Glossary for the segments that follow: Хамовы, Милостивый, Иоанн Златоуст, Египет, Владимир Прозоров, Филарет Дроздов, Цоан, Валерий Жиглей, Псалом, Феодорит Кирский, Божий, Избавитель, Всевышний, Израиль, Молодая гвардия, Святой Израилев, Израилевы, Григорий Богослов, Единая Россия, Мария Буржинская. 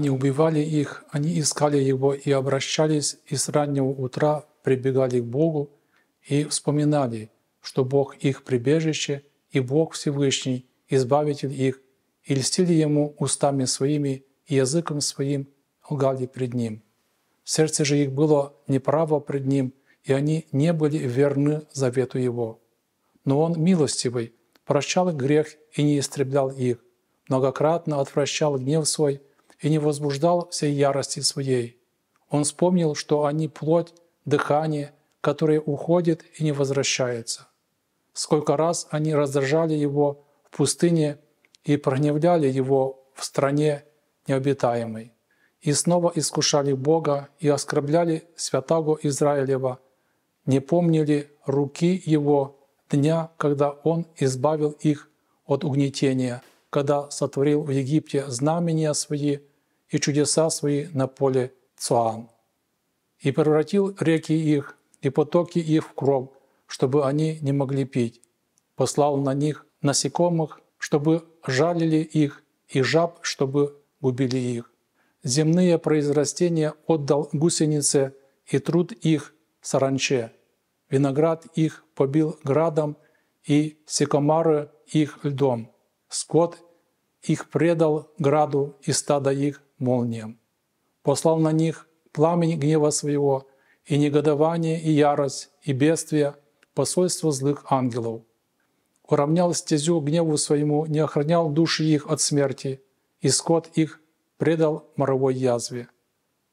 Они убивали их, они искали Его и обращались, и с раннего утра прибегали к Богу и вспоминали, что Бог их прибежище, и Бог Всевышний, Избавитель их, и льстили Ему устами своими и языком своим, лгали пред Ним. Сердце же их было неправо пред Ним, и они не были верны завету Его. Но Он милостивый, прощал грех и не истреблял их, многократно отвращал гнев свой и не возбуждал всей ярости своей. Он вспомнил, что они плоть, дыхание, которое уходит и не возвращается. Сколько раз они раздражали Его в пустыне и прогневляли Его в стране необитаемой, и снова искушали Бога и оскорбляли Святаго Израилева, не помнили руки Его дня, когда Он избавил их от угнетения, когда сотворил в Египте знамения Свои и чудеса Свои на поле Цоан, и превратил реки их и потоки их в кровь, чтобы они не могли пить, послал на них насекомых, чтобы жалили их, и жаб, чтобы губили их. Земные произрастения отдал гусенице, и труд их саранче. Виноград их побил градом, и сикомары их льдом. Скот их предал граду, и стадо их молниям. Послал на них пламень гнева своего, и негодование, и ярость, и бедствие, посольство злых ангелов. Уравнял стезю гневу своему, не охранял души их от смерти, и скот их предал моровой язве.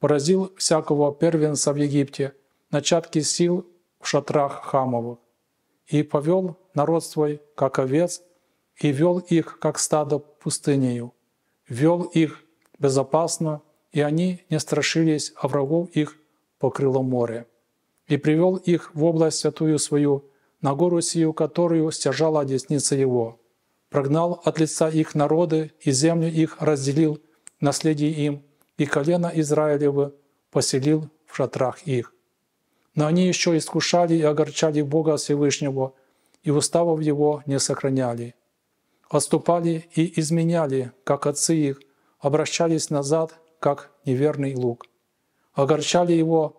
Поразил всякого первенца в Египте, начатки сил в шатрах Хамовых, и повел народ свой, как овец, и вел их, как стадо, пустынею. Вел их безопасно, и они не страшились, а врагов их покрыло море. И привел их в область святую свою, на гору сию, которую стяжала десница Его. Прогнал от лица их народы, и землю их разделил, наследие им, и колено Израилевы поселил в шатрах их. Но они еще искушали и огорчали Бога Всевышнего, и уставов Его не сохраняли. Отступали и изменяли, как отцы их, обращались назад, как неверный луг. Огорчали Его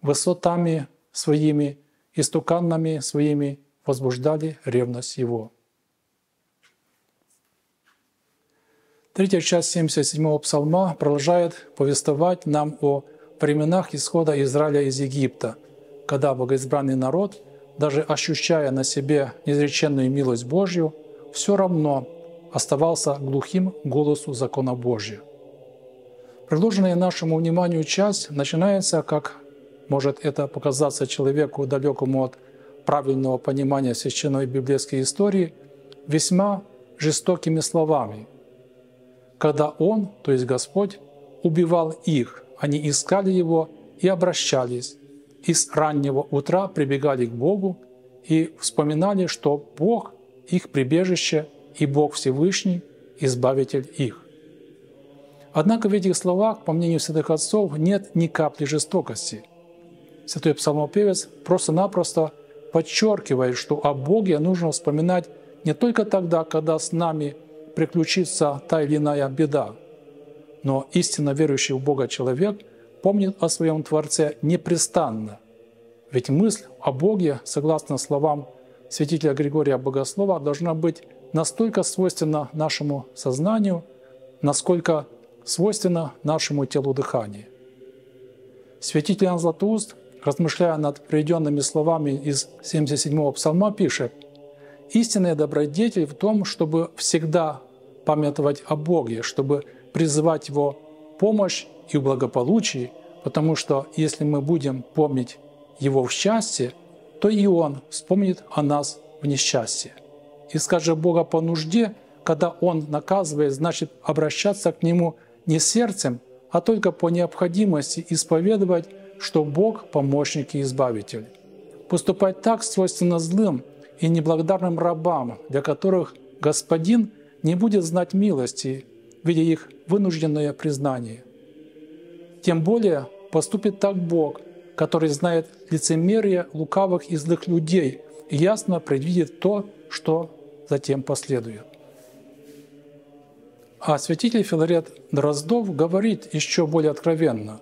высотами своими, истуканами своими, возбуждали ревность Его. Третья часть 77-го псалма продолжает повествовать нам о временах исхода Израиля из Египта, когда богоизбранный народ, даже ощущая на себе неизреченную милость Божью, все равно оставался глухим голосу закона Божьего. Предложенная нашему вниманию часть начинается, как может это показаться человеку, далекому от правильного понимания священной библейской истории, весьма жестокими словами. Когда Он, то есть Господь, убивал их, они искали Его и обращались, и с раннего утра прибегали к Богу и вспоминали, что Бог – их прибежище, и Бог Всевышний – Избавитель их. Однако в этих словах, по мнению святых отцов, нет ни капли жестокости. Святой псалмопевец просто-напросто подчеркивает, что о Боге нужно вспоминать не только тогда, когда с нами приключится та или иная беда, но истинно верующий в Бога человек помнит о своем Творце непрестанно. Ведь мысль о Боге, согласно словам святителя Григория Богослова, должна быть настолько свойственна нашему сознанию, насколько свойственна нашему телу дыхания. Святитель Иоанн Златоуст, размышляя над приведенными словами из 77-го псалма, пишет: «Истинная добродетель в том, чтобы всегда памятовать о Боге, чтобы призывать Его помощь и в благополучии, потому что если мы будем помнить Его в счастье, то и Он вспомнит о нас в несчастье. Искать же Бога по нужде, когда Он наказывает, значит обращаться к Нему не сердцем, а только по необходимости исповедовать, что Бог – помощник и избавитель. Поступать так свойственно злым и неблагодарным рабам, для которых Господин не будет знать милости, видя их вынужденное признание. Тем более поступит так Бог, который знает лицемерие лукавых и злых людей и ясно предвидит то, что затем последует». А святитель Филарет Дроздов говорит еще более откровенно.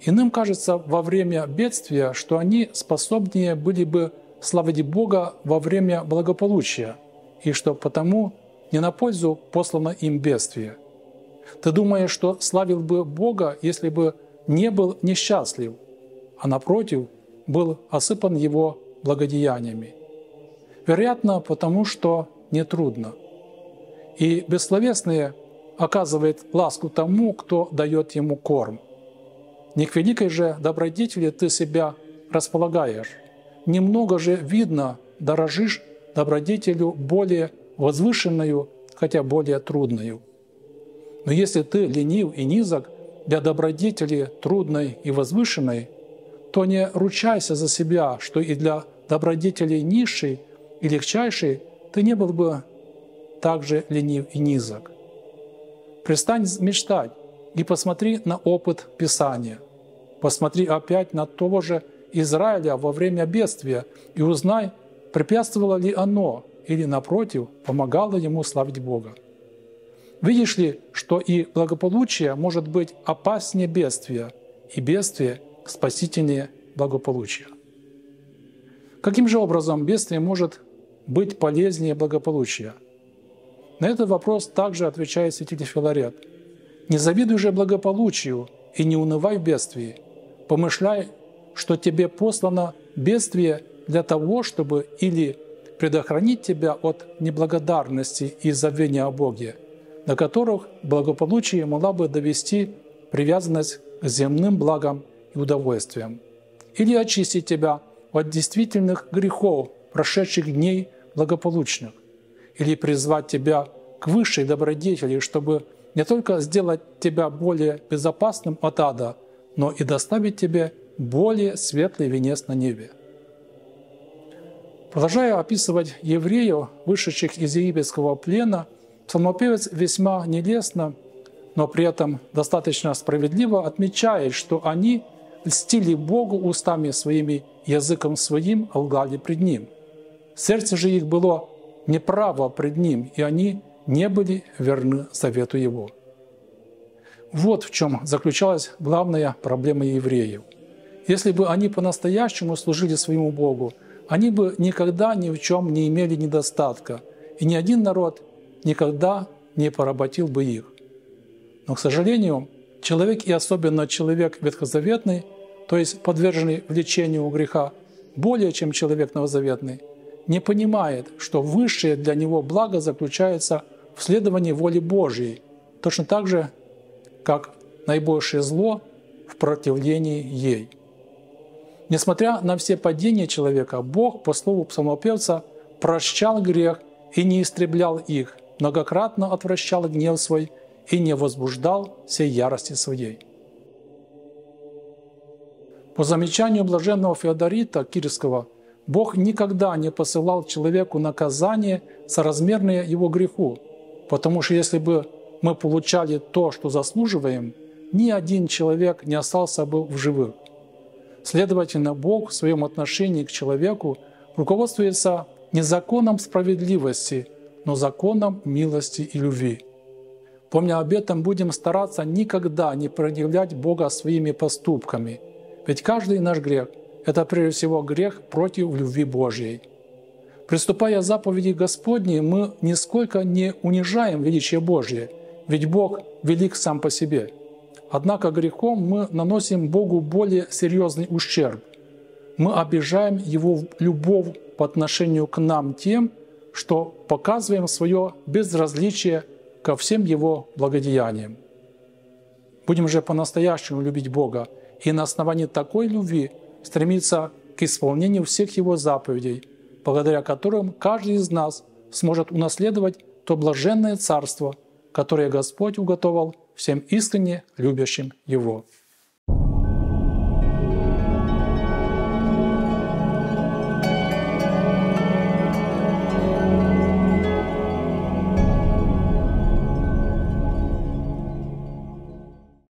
Иным кажется во время бедствия, что они способнее были бы славить Бога во время благополучия, и что потому не на пользу послано им бедствие. Ты думаешь, что славил бы Бога, если бы не был несчастлив, а напротив, был осыпан его благодеяниями? Вероятно, потому что нетрудно. И бессловесное оказывает ласку тому, кто дает ему корм. Не к великой же добродетели ты себя располагаешь. Немного же видно, дорожишь добродетелю более возвышенную, хотя более трудную. Но если ты ленив и низок для добродетели трудной и возвышенной, то не ручайся за себя, что и для добродетели низшей и легчайшей ты не был бы также ленив и низок. Перестань мечтать и посмотри на опыт Писания. Посмотри опять на того же Израиля во время бедствия и узнай, препятствовало ли оно или, напротив, помогало ему славить Бога. Видишь ли, что и благополучие может быть опаснее бедствия, и бедствие спасительнее благополучия? Каким же образом бедствие может быть полезнее благополучия? На этот вопрос также отвечает святитель Филарет. «Не завидуй же благополучию и не унывай в бедствии. Помышляй, что тебе послано бедствие для того, чтобы или предохранить тебя от неблагодарности и забвения о Боге, до которых благополучие могла бы довести привязанность к земным благам и удовольствиям, или очистить тебя от действительных грехов прошедших дней благополучных, или призвать тебя к высшей добродетели, чтобы не только сделать тебя более безопасным от ада, но и доставить тебе более светлый венец на небе». Продолжая описывать евреев, вышедших из египетского плена, псалмопевец весьма нелестно, но при этом достаточно справедливо отмечает, что они льстили Богу устами своими, языком своим лгали пред Ним. Сердце же их было неправо пред Ним, и они не были верны завету Его. Вот в чем заключалась главная проблема евреев. Если бы они по-настоящему служили своему Богу, они бы никогда ни в чем не имели недостатка, и ни один народ никогда не поработил бы их. Но, к сожалению, человек, и особенно человек ветхозаветный, то есть подверженный влечению греха, более чем человек новозаветный, не понимает, что высшее для него благо заключается в следовании воли Божьей, точно так же, как наибольшее зло в противлении ей. Несмотря на все падения человека, Бог, по слову псалмопевца, прощал грех и не истреблял их, многократно отвращал гнев свой и не возбуждал всей ярости своей. По замечанию блаженного Феодорита Кирского, Бог никогда не посылал человеку наказание, соразмерное его греху, потому что если бы мы получали то, что заслуживаем, ни один человек не остался бы в живых. Следовательно, Бог в своем отношении к человеку руководствуется не законом справедливости, но законом милости и любви. Помня об этом, будем стараться никогда не предъявлять Бога своими поступками, ведь каждый наш грех – это прежде всего грех против любви Божьей. Приступая к заповеди Господней, мы нисколько не унижаем величие Божье, ведь Бог велик сам по себе. Однако грехом мы наносим Богу более серьезный ущерб. Мы обижаем Его любовь по отношению к нам тем, что показываем свое безразличие ко всем Его благодеяниям. Будем же по-настоящему любить Бога и на основании такой любви стремиться к исполнению всех Его заповедей, благодаря которым каждый из нас сможет унаследовать то блаженное царство, которое Господь уготовал всем искренне любящим Его.